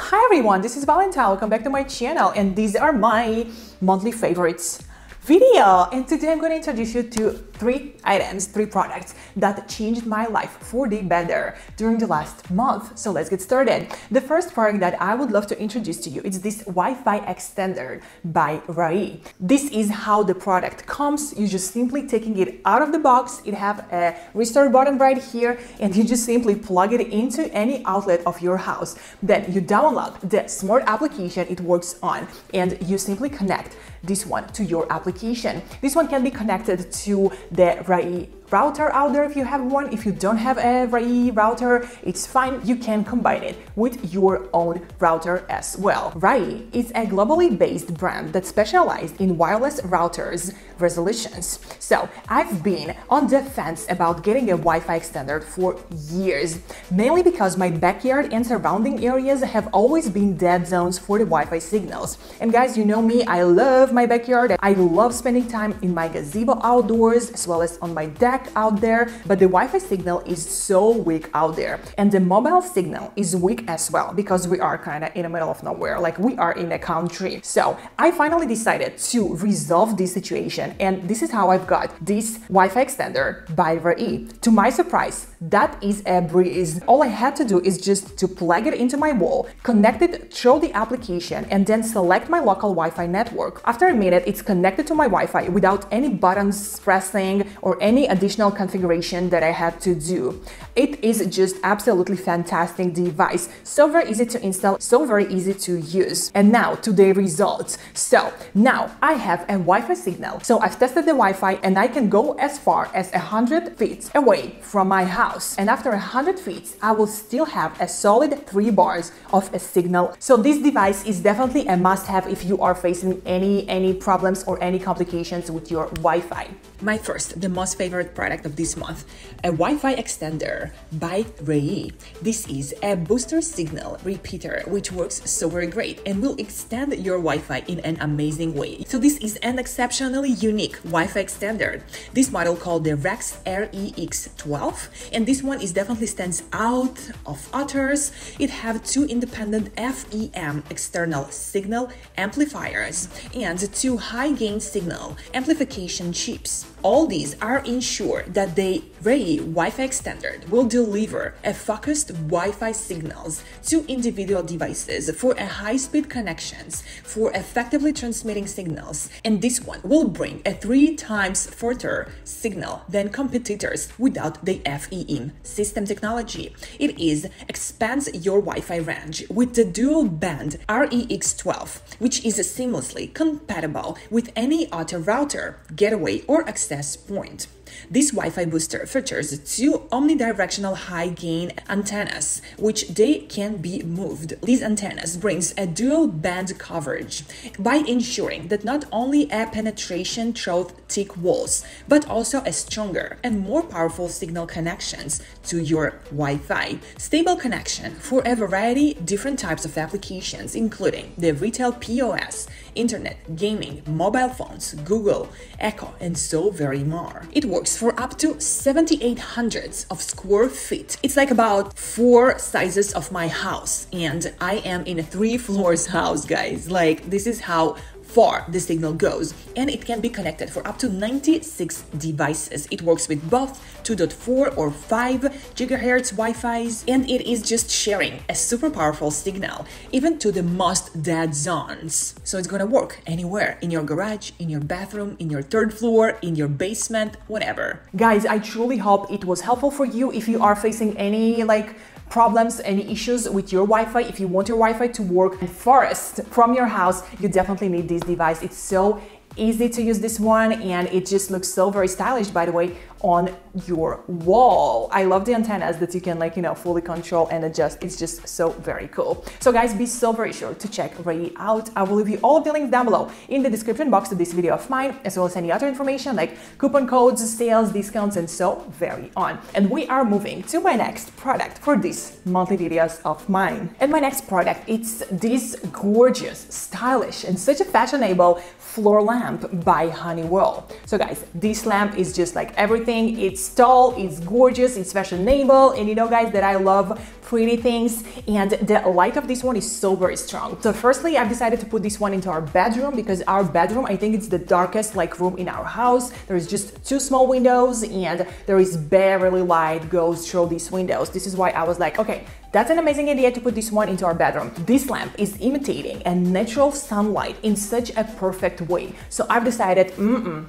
Hi everyone, this is Valentine, welcome back to my channel, and these are my monthly favorites video. And today I'm going to introduce you to three products that changed my life for the better during the last month. So let's get started. The first product that I would love to introduce to you is this Wi-Fi extender by Reyee. This is how the product comes. You're just simply taking it out of the box. It have a restore button right here, and you just simply plug it into any outlet of your house. Then you download the smart application it works on, and you simply connect this one to your application. This one can be connected to the Reyee router out there if you have one. If you don't have a Reyee router, it's fine. You can combine it with your own router as well. Reyee is a globally based brand that specializes in wireless routers resolutions. So I've been on the fence about getting a Wi-Fi extender for years, mainly because my backyard and surrounding areas have always been dead zones for the Wi-Fi signals. And guys, you know me, I love my backyard. I love spending time in my gazebo outdoors as well as on my deck out there, but the Wi-Fi signal is so weak out there, and the mobile signal is weak as well because we are kind of in the middle of nowhere, like we are in a country. So I finally decided to resolve this situation, and this is how I've got this Wi-Fi extender by Reyee. To my surprise, that is a breeze. All I had to do is just to plug it into my wall, connect it through the application, and then select my local Wi-Fi network. After a minute, it's connected to my Wi-Fi without any buttons pressing or any additional configuration that I had to do. It is just absolutely fantastic device. So very easy to install, so very easy to use. And now to the results. So now I have a Wi-Fi signal. So I've tested the Wi-Fi, and I can go as far as 100 feet away from my house. And after 100 feet, I will still have a solid 3 bars of a signal. So this device is definitely a must-have if you are facing any problems or any complications with your Wi-Fi. My first, the most favorite product of this month, a Wi-Fi extender by Reyee. This is a booster signal repeater, which works so very great and will extend your Wi-Fi in an amazing way. So this is an exceptionally unique Wi-Fi extender. This model called the REX-12, and this one is definitely stands out of others. It have 2 independent FEM external signal amplifiers and 2 high-gain signal amplification chips. All these are ensured that the Reyee Wi-Fi extender will deliver a focused Wi-Fi signals to individual devices for a high-speed connections for effectively transmitting signals, and this one will bring a 3 times further signal than competitors without the FEM system technology. It is expands your Wi-Fi range with the dual band REX-12, which is seamlessly compatible with any other router, gateway, or access point. This Wi-Fi booster features 2 omnidirectional high-gain antennas, which they can be moved. These antennas brings a dual-band coverage by ensuring that not only a penetration through thick walls, but also a stronger and more powerful signal connections to your Wi-Fi. Stable connection for a variety of different types of applications, including the retail POS, internet, gaming, mobile phones, Google, Echo, and so very more. It works for up to 7,800 of square feet. It's like about 4 sizes of my house, and I am in a 3-floors house, guys. Like, this is how far the signal goes, and it can be connected for up to 96 devices. It works with both 2.4 or 5 gigahertz Wi-Fis, and it is just sharing a super powerful signal even to the most dead zones. So it's gonna work anywhere, in your garage, in your bathroom, in your 3rd floor, in your basement, whatever. Guys, I truly hope it was helpful for you. If you are facing any problems, any issues with your Wi-Fi, if you want your Wi-Fi to work farthest from your house, you definitely need this device. It's so easy to use this one, and it just looks so very stylish, by the way, on your wall. I love the antennas that you can fully control and adjust. It's just so very cool. So guys, be so very sure to check Reyee out. I will leave you all of the links down below in the description box to this video of mine, as well as any other information like coupon codes, sales, discounts, and so very on. And we are moving to my next product for these monthly videos of mine. And my next product, it's this gorgeous, stylish, and such a fashionable floor lamp by Honeywell. So guys, this lamp is just like everything. It's tall, it's gorgeous, it's fashionable, and you know guys that I love pretty things, and the light of this one is so very strong. So firstly, I've decided to put this one into our bedroom because our bedroom, I think it's the darkest like room in our house. There is just two small windows and there is barely light goes through these windows. This is why I was like, okay, that's an amazing idea to put this one into our bedroom. This lamp is imitating a natural sunlight in such a perfect way. So I've decided,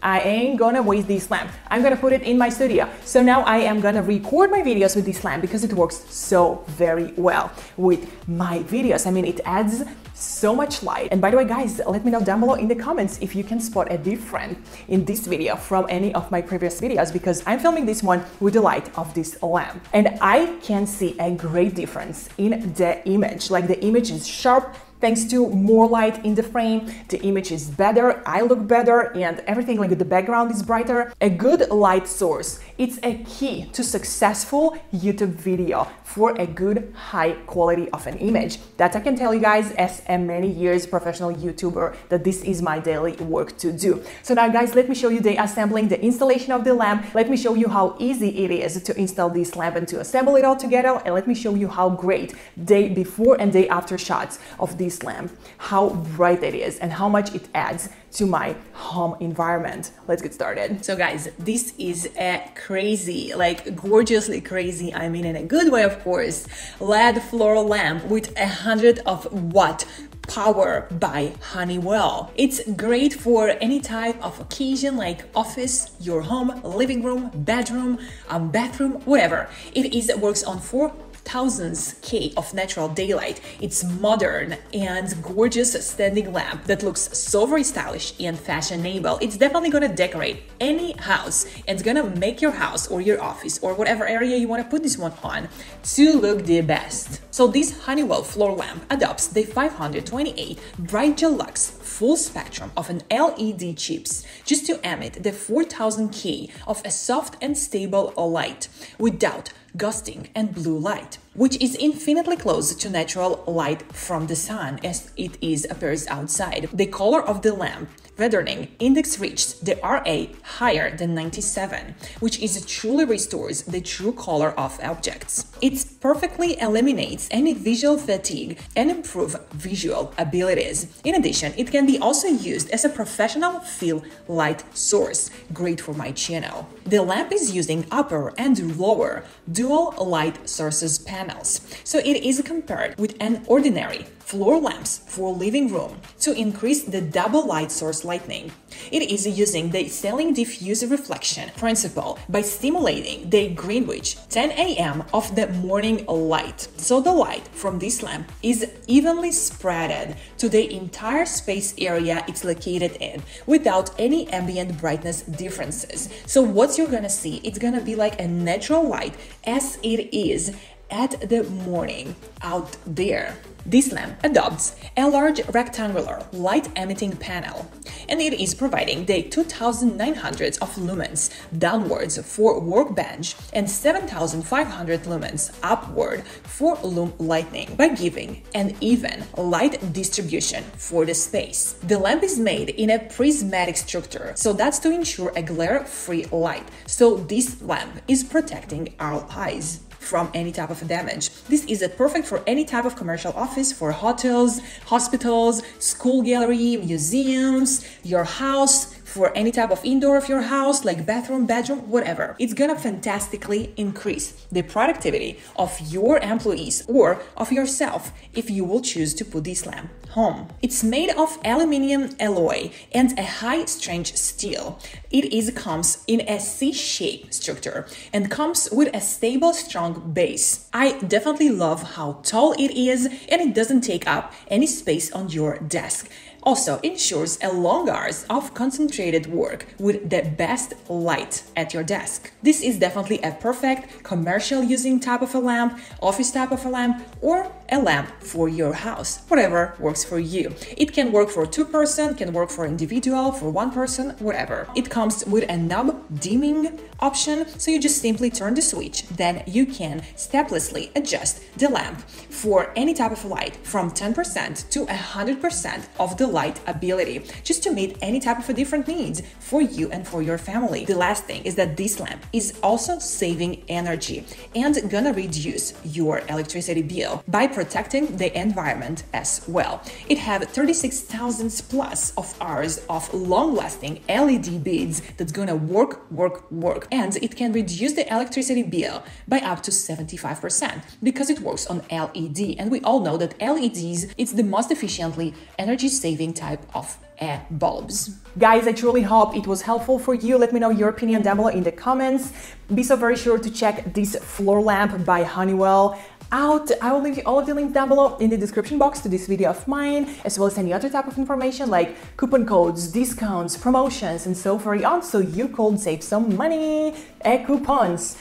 I ain't gonna waste this lamp. I'm gonna put it in my studio. So now I am gonna record my videos with this lamp because it works so very well with my videos. I mean, it adds so much light. And by the way, guys, let me know down below in the comments if you can spot a difference in this video from any of my previous videos, because I'm filming this one with the light of this lamp. And I can see a great difference in the image. Like the image is sharp, thanks to more light in the frame, the image is better, I look better, and everything, like the background is brighter. A good light source, it's a key to successful YouTube video for a good high quality of an image. That I can tell you guys as a many years professional YouTuber that this is my daily work to do. So now guys, let me show you the assembling, the installation of the lamp. Let me show you how easy it is to install this lamp and to assemble it all together. And let me show you how great day before and day after shots of these lamp, how bright it is and how much it adds to my home environment. Let's get started. So guys, this is a crazy, like gorgeously crazy, I mean in a good way of course, LED floor lamp with 100 watt power by Honeywell. It's great for any type of occasion like office, your home, living room, bedroom, bathroom, whatever. It is works on 4,000 K of natural daylight. It's modern and gorgeous standing lamp that looks so very stylish and fashionable. It's definitely gonna decorate any house and gonna make your house or your office or whatever area you wanna put this one on to look the best. So this Honeywell floor lamp adopts the 528 Bridgelux full spectrum of an LED chips just to emit the 4,000 K of a soft and stable light without ghosting and blue light, which is infinitely close to natural light from the sun as it is appears outside. The color of the lamp weathering index reached the RA higher than 97, which is truly restores the true color of objects. It perfectly eliminates any visual fatigue and improves visual abilities. In addition, it can be also used as a professional fill light source, great for my channel. The lamp is using upper and lower dual light sources panels, so it is compared with an ordinary floor lamps for living room to increase the double light source lighting. It is using the Selling diffuse reflection principle by stimulating the Greenwich 10 a.m. of the morning light, so the light from this lamp is evenly spreaded to the entire space area it's located in without any ambient brightness differences. So what you're gonna see, it's gonna be like a natural light as it is at the morning out there. This lamp adopts a large rectangular light emitting panel, and it is providing the 2,900 of lumens downwards for workbench and 7,500 lumens upward for loom lighting by giving an even light distribution for the space. The lamp is made in a prismatic structure, so that's to ensure a glare-free light, so this lamp is protecting our eyes from any type of damage. This is perfect for any type of commercial office, for hotels, hospitals, school gallery, museums, your house, for any type of indoor of your house, like bathroom, bedroom, whatever. It's gonna fantastically increase the productivity of your employees or of yourself if you will choose to put this lamp home. It's made of aluminum alloy and a high-strength steel. It comes in a C-shaped structure and comes with a stable, strong base. I definitely love how tall it is, and it doesn't take up any space on your desk. Also ensures a long hours of concentrated work with the best light at your desk. This is definitely a perfect commercial using type of a lamp, office type of a lamp, or a lamp for your house, whatever works for you. It can work for two person, can work for individual, for one person, whatever. It comes with a knob dimming option, so you just simply turn the switch, then you can steplessly adjust the lamp for any type of light from 10% to 100% of the light ability, just to meet any type of a different needs for you and for your family. The last thing is that this lamp is also saving energy and gonna reduce your electricity bill by protecting the environment as well. It have 36,000 plus of hours of long-lasting LED beads that's gonna work, and it can reduce the electricity bill by up to 75% because it works on LED, and we all know that LEDs, it's the most efficiently energy-saving type of bulbs. Guys, I truly hope it was helpful for you. Let me know your opinion down below in the comments. Be so very sure to check this floor lamp by Honeywell out. I will leave you all of the links down below in the description box to this video of mine, as well as any other type of information like coupon codes, discounts, promotions, and so forth on, so you could save some money. Coupons.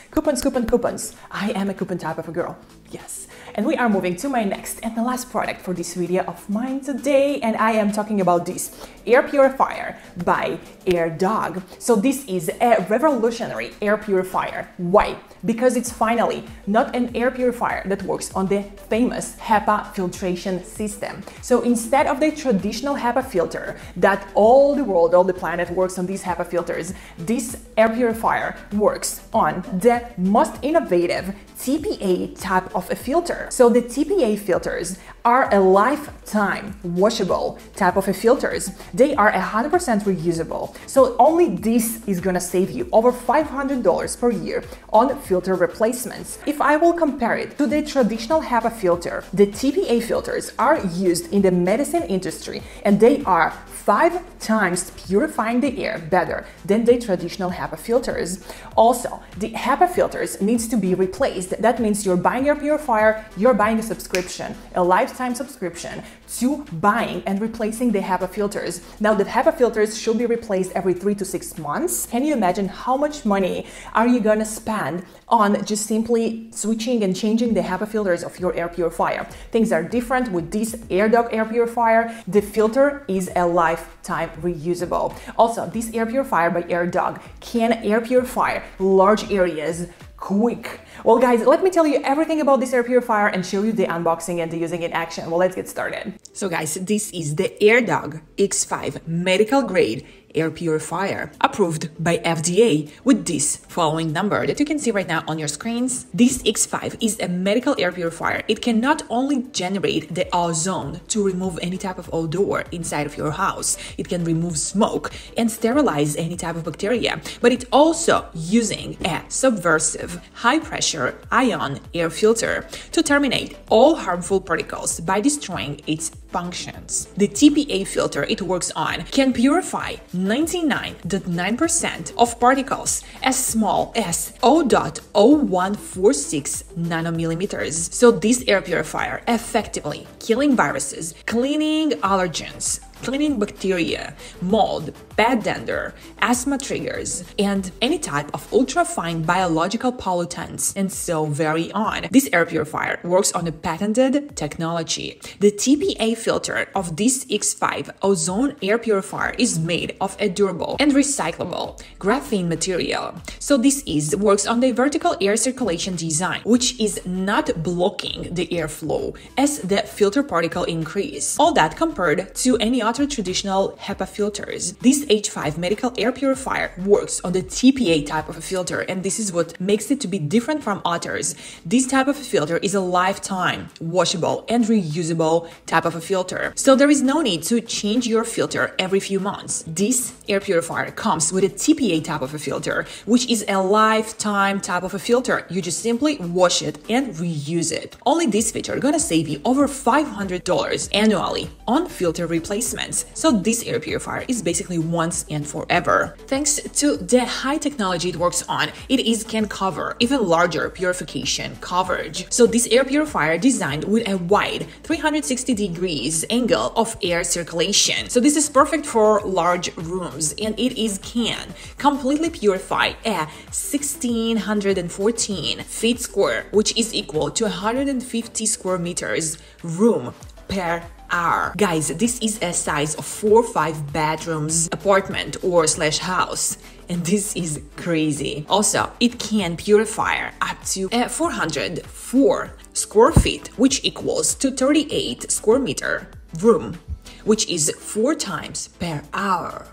I am a coupon type of a girl, yes. And we are moving to my next and the last product for this video of mine today, and I am talking about this air purifier by AirDog. So this is a revolutionary air purifier. Why? Because it's finally not an air purifier that works on the famous HEPA filtration system. So instead of the traditional HEPA filter that all the world, all the planet works on these HEPA filters, this air purifier works on the most innovative TPA type of a filter. So the TPA filters are a lifetime washable type of a filters. They are 100% reusable. So only this is gonna save you over $500 per year on filter replacements. If I will compare it to the traditional HEPA filter, the TPA filters are used in the medicine industry, and they are 5 times purifying the air better than the traditional HEPA filters. Also, the HEPA filters needs to be replaced. That means you're buying your purifier, you're buying a subscription, a lifetime subscription to buying and replacing the HEPA filters. Now, the HEPA filters should be replaced every 3 to 6 months. Can you imagine how much money are you gonna spend on just simply switching and changing the HEPA filters of your air purifier? Things are different with this AirDog air purifier. The filter is a lifetime reusable. Also, this air purifier by AirDog can air purify large areas quick. Well, guys, let me tell you everything about this air purifier and show you the unboxing and the using in action. Well, let's get started. So guys, this is the AirDog X5 medical grade air purifier, approved by FDA with this following number that you can see right now on your screens. This X5 is a medical air purifier. It can not only generate the ozone to remove any type of odor inside of your house, it can remove smoke and sterilize any type of bacteria, but it's also using a subversive high-pressure ion air filter to terminate all harmful particles by destroying its functions. The TPA filter it works on can purify 99.9% of particles as small as 0.0146 nanomillimeters. So this air purifier effectively killing viruses, cleaning allergens, cleaning bacteria, mold, bad dander, asthma triggers, and any type of ultrafine biological pollutants, and so very on. This air purifier works on a patented technology. The TPA filter of this X5 ozone air purifier is made of a durable and recyclable graphene material. So this works on the vertical air circulation design, which is not blocking the airflow as the filter particle increase. All that compared to any other traditional HEPA filters. This H5 medical air purifier works on the TPA type of a filter, and this is what makes it to be different from others. This type of a filter is a lifetime washable and reusable type of a filter, so there is no need to change your filter every few months. This air purifier comes with a TPA type of a filter, which is a lifetime type of a filter. You just simply wash it and reuse it. Only this feature gonna save you over $500 annually on filter replacement. advancements, so this air purifier is basically once and forever. Thanks to the high technology it works on, it can cover even larger purification coverage. So this air purifier designed with a wide 360 degrees angle of air circulation. So this is perfect for large rooms, and it can completely purify a 1,614 feet square, which is equal to 150 square meters room per hour. Guys, this is a size of 4 or 5 bedrooms apartment or slash house, and this is crazy. Also, it can purify up to 404 square feet, which equals to 38 square meter room, which is 4 times per hour.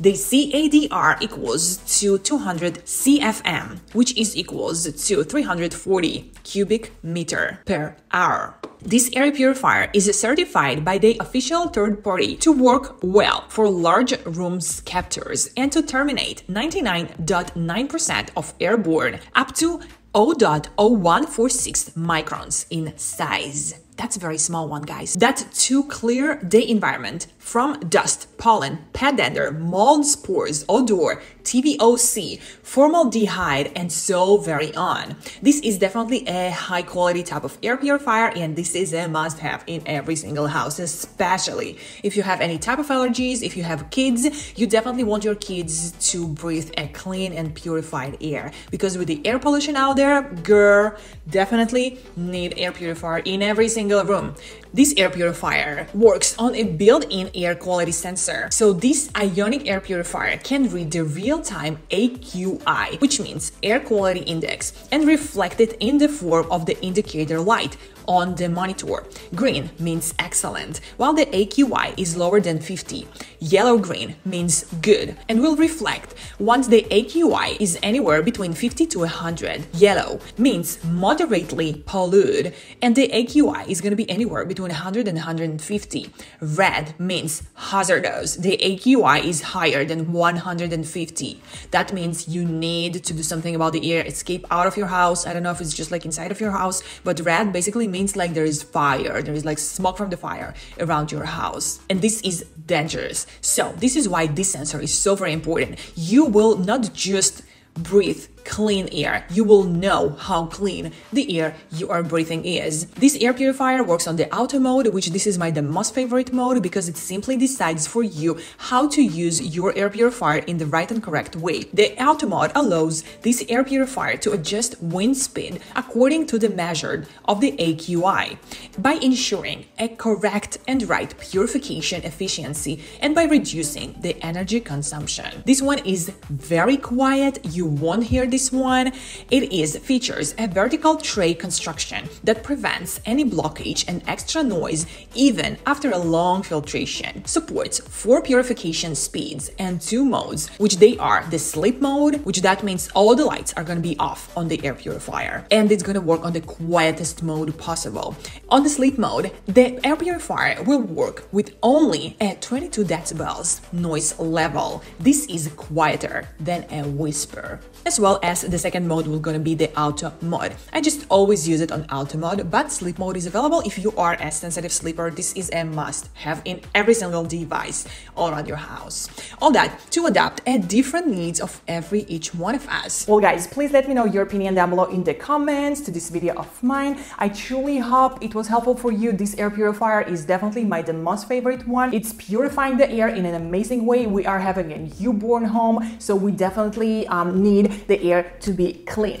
The CADR equals to 200 CFM, which is equals to 340 cubic meter per hour. This air purifier is certified by the official third party to work well for large rooms captors and to terminate 99.9% of airborne up to 0.0146 microns in size. That's a very small one, guys. That to clear the environment from dust, pollen, pet dander, mold, spores, odor, TVOC, formaldehyde, and so very on. This is definitely a high quality type of air purifier, and this is a must have in every single house, especially if you have any type of allergies, if you have kids. You definitely want your kids to breathe a clean and purified air, because with the air pollution out there, girl, definitely need air purifier in every single room. This air purifier works on a built-in air quality sensor. So this ionic air purifier can read the real-time AQI, which means air quality index, and reflect it in the form of the indicator light on the monitor. Green means excellent, while the AQI is lower than 50. Yellow-green means good and will reflect once the AQI is anywhere between 50 to 100. Yellow means moderately polluted, and the AQI is going to be anywhere between 100 and 150. Red means hazardous. The AQI is higher than 150. That means you need to do something about the air escape out of your house. I don't know if it's just like inside of your house, but red basically means like there is fire, there is like smoke from the fire around your house, and this is dangerous. So this is why this sensor is so very important. You will not just breathe clean air, you will know how clean the air you are breathing is. This air purifier works on the auto mode, which this is my most favorite mode, because it simply decides for you how to use your air purifier in the right and correct way. The auto mode allows this air purifier to adjust wind speed according to the measure of the AQI by ensuring a correct and right purification efficiency and by reducing the energy consumption. This one is very quiet, you won't hear this one. It features a vertical tray construction that prevents any blockage and extra noise even after a long filtration. Supports 4 purification speeds and 2 modes, which they are the sleep mode, which that means all the lights are going to be off on the air purifier, and it's going to work on the quietest mode possible. On the sleep mode, the air purifier will work with only a 22 decibels noise level. This is quieter than a whisper. As well as the second mode will gonna be the auto mode. I just always use it on auto mode, but sleep mode is available if you are a sensitive sleeper. This is a must have in every single device all around your house. All that to adapt at different needs of each one of us. Well guys, please let me know your opinion down below in the comments to this video of mine. I truly hope it was helpful for you. This air purifier is definitely my most favorite one. It's purifying the air in an amazing way. We are having a newborn home, so we definitely need the air to be clean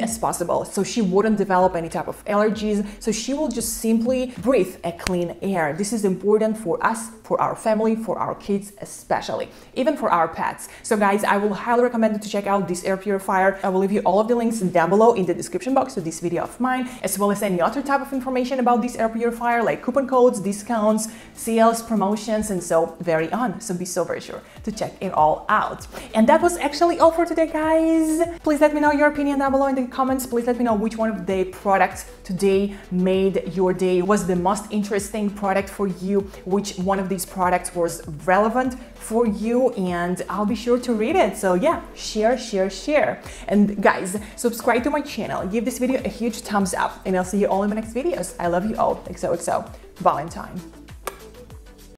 as possible, so she wouldn't develop any type of allergies, so she will just simply breathe a clean air. This is important for us, for our family, for our kids, especially even for our pets. So guys, I will highly recommend you to check out this air purifier. I will leave you all of the links down below in the description box to this video of mine, as well as any other type of information about this air purifier like coupon codes, discounts, sales, promotions, and so very on. So be so very sure to check it all out. And that was actually all for today, guys. Please let me know your opinion down below in the comments. Please let me know which one of the products today made your day, was the most interesting product for you, which one of these products was relevant for you, and I'll be sure to read it. So yeah, share. And guys, subscribe to my channel, give this video a huge thumbs up, and I'll see you all in my next videos. I love you all. XOXO Valentine.